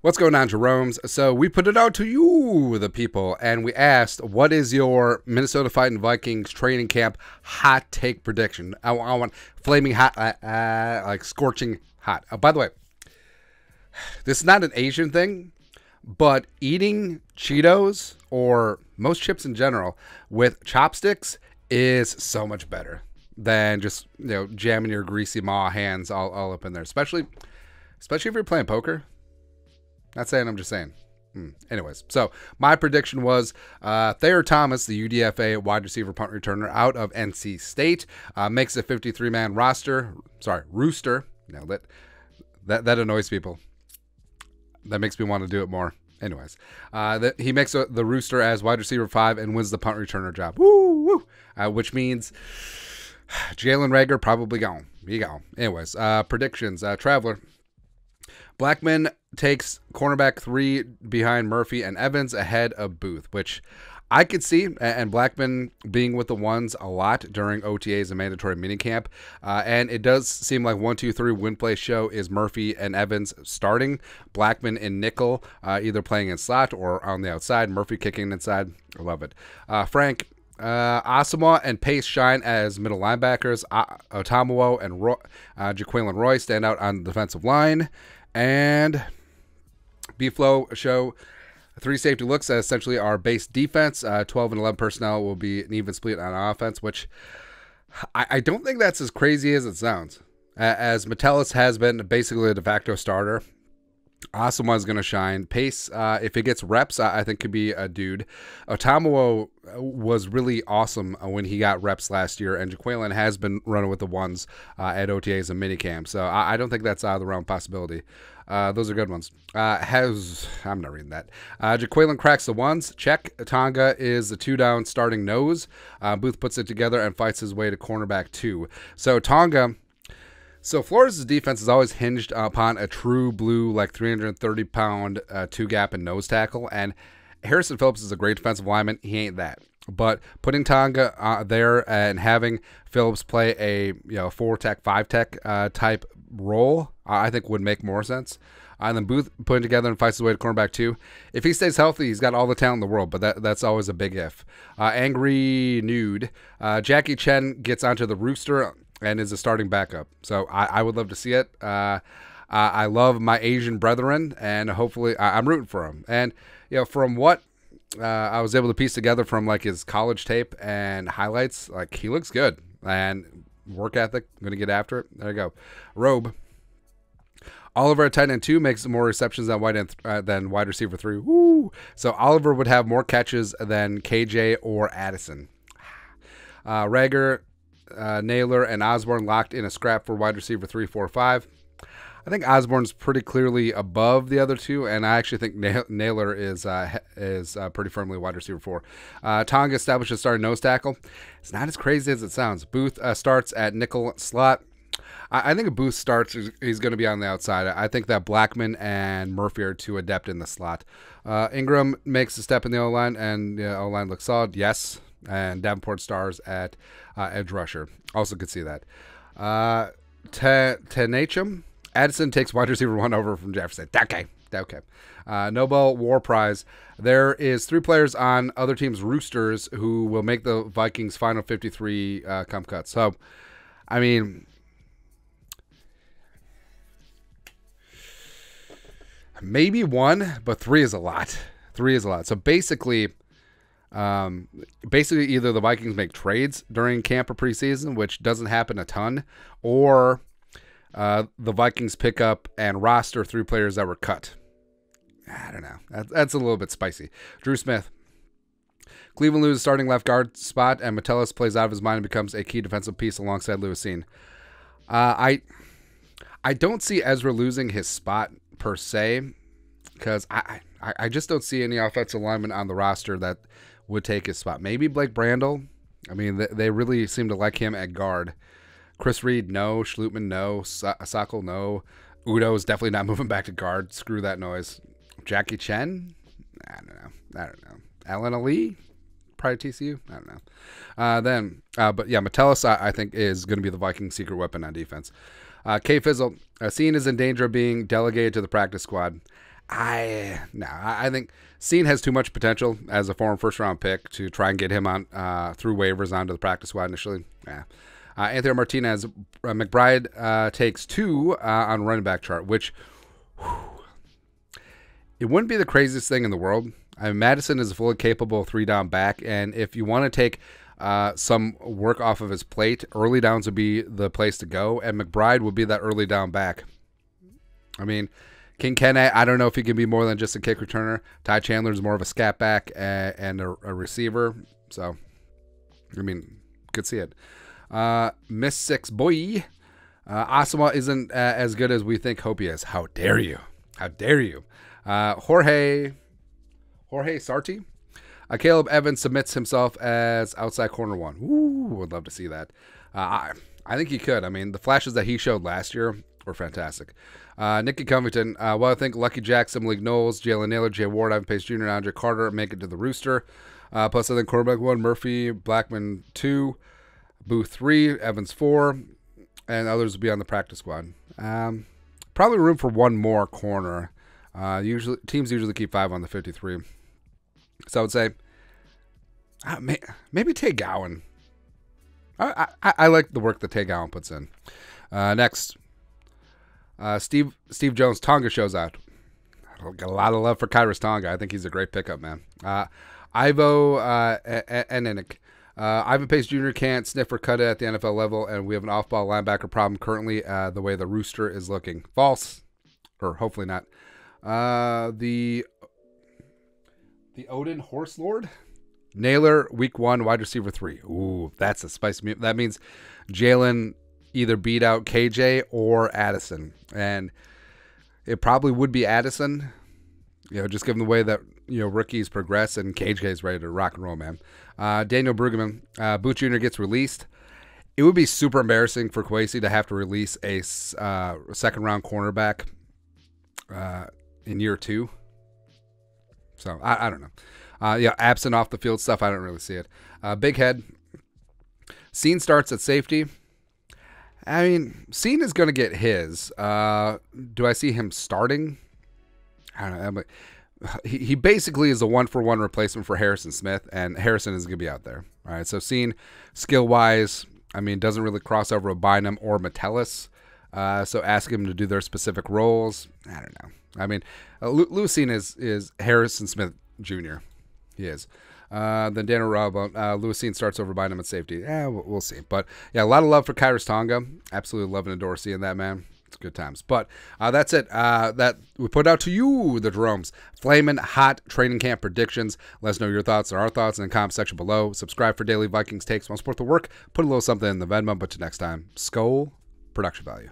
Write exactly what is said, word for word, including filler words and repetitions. What's going on, Jeromes? So we put it out to you, the people, and we asked, what is your Minnesota Fighting Vikings training camp hot take prediction? I, I want flaming hot, uh, uh, like scorching hot. Oh, by the way, this is not an Asian thing, but eating Cheetos or most chips in general with chopsticks is so much better than just, you know, jamming your greasy maw hands all, all up in there, especially, especially if you're playing poker. Not saying, I'm just saying. Mm. Anyways, so my prediction was uh, Thayer Thomas, the U D F A wide receiver punt returner out of N C State, uh, makes a fifty-three man roster. Sorry, rooster. Nailed it. That, that annoys people. That makes me want to do it more. Anyways, uh, the, he makes a, the rooster as wide receiver five and wins the punt returner job. Woo, woo. Uh, which means Jaylen Rager probably gone. He gone. Anyways, uh, predictions. Uh, Traveler Blackman takes cornerback three behind Murphy and Evans ahead of Booth, which I could see, and Blackman being with the ones a lot during O T As and mandatory minicamp. Uh, and it does seem like one, two, three win play show is Murphy and Evans starting, Blackman in nickel, uh, either playing in slot or on the outside, Murphy kicking inside. I love it. Uh, Frank uh, Asamoah and Pace shine as middle linebackers. Uh, Otamuo and Roy, uh, Jaquelin Roy stand out on the defensive line. And B Flow show three safety looks as essentially our base defense. Uh, twelve and eleven personnel will be an even split on offense, which I, I don't think that's as crazy as it sounds. Uh, as Metellus has been basically a de facto starter, Asamoah is going to shine. Pace, uh, if it gets reps, I, I think could be a dude. Otamuo was really awesome when he got reps last year, and Jaquelin has been running with the ones uh, at O T As and minicamp, so I, I don't think that's out of the realm of possibility. Uh, those are good ones. Uh, has I'm not reading that. Uh, Jaquelin cracks the ones. Check. Tonga is the two-down starting nose. Uh, Booth puts it together and fights his way to cornerback two. So Tonga... So Flores' defense is always hinged upon a true blue, like three hundred thirty pound uh, two-gap and nose tackle, and Harrison Phillips is a great defensive lineman. He ain't that. But putting Tonga uh, there and having Phillips play a you know four-tech, five-tech uh, type role, uh, I think would make more sense. Uh, and then Booth putting together and fights his way to cornerback two. If he stays healthy, he's got all the talent in the world, but that, that's always a big if. Uh, angry nude. Uh, Jackie Chen gets onto the rooster and is a starting backup. So I, I would love to see it. Uh, I love my Asian brethren, and hopefully I, I'm rooting for him. And, you know, from what uh, I was able to piece together from, like, his college tape and highlights, like, he looks good. And work ethic, I'm going to get after it. There you go. Robe Oliver at tight end two makes more receptions than wide end uh, than wide receiver three. Woo! So Oliver would have more catches than K J or Addison. Uh, Rager... Uh, Nailor and Osborne locked in a scrap for wide receiver three, four, five. I think Osborne's pretty clearly above the other two, and I actually think Na Nailor is uh, is uh, pretty firmly wide receiver four. Uh, Tonga establishes starting nose tackle. It's not as crazy as it sounds. Booth uh, starts at nickel slot. I, I think if Booth starts, he's, he's going to be on the outside. I think that Blackman and Murphy are too adept in the slot. Uh, Ingram makes a step in the O-line, and the uh, O-line looks solid. Yes. And Davenport stars at uh, edge rusher. Also could see that. Uh, Tenachum. Addison takes wide receiver one over from Jefferson. Okay. Okay. Uh, Nobel War Prize. There is three players on other teams' roosters who will make the Vikings' final fifty-three uh, come cut. So, I mean... Maybe one, but three is a lot. Three is a lot. So, basically... Um, basically either the Vikings make trades during camp or preseason, which doesn't happen a ton, or uh, the Vikings pick up and roster three players that were cut. I don't know. That's a little bit spicy. Drew Smith. Cleveland loses starting left guard spot, and Metellus plays out of his mind and becomes a key defensive piece alongside Lewisine. Uh, I, I don't see Ezra losing his spot per se, because I, I, I just don't see any offensive lineman on the roster that would take his spot. Maybe Blake Brandel. I mean, they, they really seem to like him at guard. Chris Reed, no. Schlutman, no. So Sokol, no. Udo is definitely not moving back to guard. Screw that noise. Jackie Chen? I don't know. I don't know. Alan Ali? Probably T C U? I don't know. Uh, then, uh, but yeah, Metellus, I, I think, is going to be the Vikings' secret weapon on defense. Uh, K-Fizzle. Uh, Cine is in danger of being delegated to the practice squad. I no, I think Cine has too much potential as a former first-round pick to try and get him on uh, through waivers onto the practice squad initially. Yeah. Uh, Anthony Martinez, uh, McBride uh, takes two uh, on running back chart, which whew, it wouldn't be the craziest thing in the world. I mean, Madison is a fully capable three-down back, and if you want to take uh, some work off of his plate, early downs would be the place to go, and McBride would be that early down back. I mean, King Kenne, I don't know if he can be more than just a kick returner. Ty Chandler is more of a scat back and, and a, a receiver, so I mean, could see it. Uh, Miss Six Boy, uh, Asamoah isn't uh, as good as we think. Hope he is. How dare you? How dare you? Uh, Jorge, Jorge Sarti, uh, Caleb Evans submits himself as outside corner one. Ooh, would love to see that. Uh, I, I think he could. I mean, the flashes that he showed last year were fantastic. Uh, Nicky Covington, uh, well, I think Lucky Jackson, Malik Knowles, Jalen Nailor, Jay Ward, Ivan Pace Junior, and Andre Carter make it to the rooster. Uh, plus, I think quarterback one, Murphy, Blackman two. Booth three, Evans four, and others will be on the practice squad. Um, probably room for one more corner. Uh, usually teams usually keep five on the fifty-three. So I would say uh, may, maybe Tay Gowan. I, I I like the work that Tay Gowan puts in. Uh, next, uh, Steve Steve Jones Tonga shows out. Got a lot of love for Kyrus Tonga. I think he's a great pickup, man. Uh, Ivo uh, Enenik. Uh, Ivan Pace Junior can't sniff or cut it at the N F L level, and we have an off-ball linebacker problem currently uh, the way the rooster is looking. False, or hopefully not. Uh, the the Odin Horse Lord? Nailor, week one, wide receiver three. Ooh, that's a spicy. That means Jaylen either beat out K J or Addison, and it probably would be Addison, you know, just given the way that, you know, rookies progress, and K J's ready to rock and roll, man. Uh, Daniel Brueggemann, uh, Booth Junior gets released. It would be super embarrassing for Kwesi to have to release a uh, second-round cornerback uh, in year two. So, I, I don't know. Uh, yeah, absent off-the-field stuff, I don't really see it. Uh, Big Head, Cine starts at safety. I mean, Cine is going to get his. Uh, do I see him starting? I don't know. But he basically is a one-for-one replacement for Harrison Smith, and Harrison is going to be out there. All right, so Cine, skill-wise, I mean, doesn't really cross over with Bynum or Metellus, uh, so ask him to do their specific roles. I don't know. I mean, uh, Lou Cine is, is Harrison Smith Junior He is. Uh, then Dan Arabo, uh Lou Cine starts over Bynum at safety. Yeah, we'll, we'll see. But, yeah, a lot of love for Kyrus Tonga. Absolutely loving and adore seeing that, man. It's good times. But uh, that's it. Uh, that we put out to you, the Jeromes. Flamin' hot training camp predictions. Let us know your thoughts and our thoughts in the comment section below. Subscribe for daily Vikings takes. Want to support the work? Put a little something in the Venmo. But till next time, Skol, production value.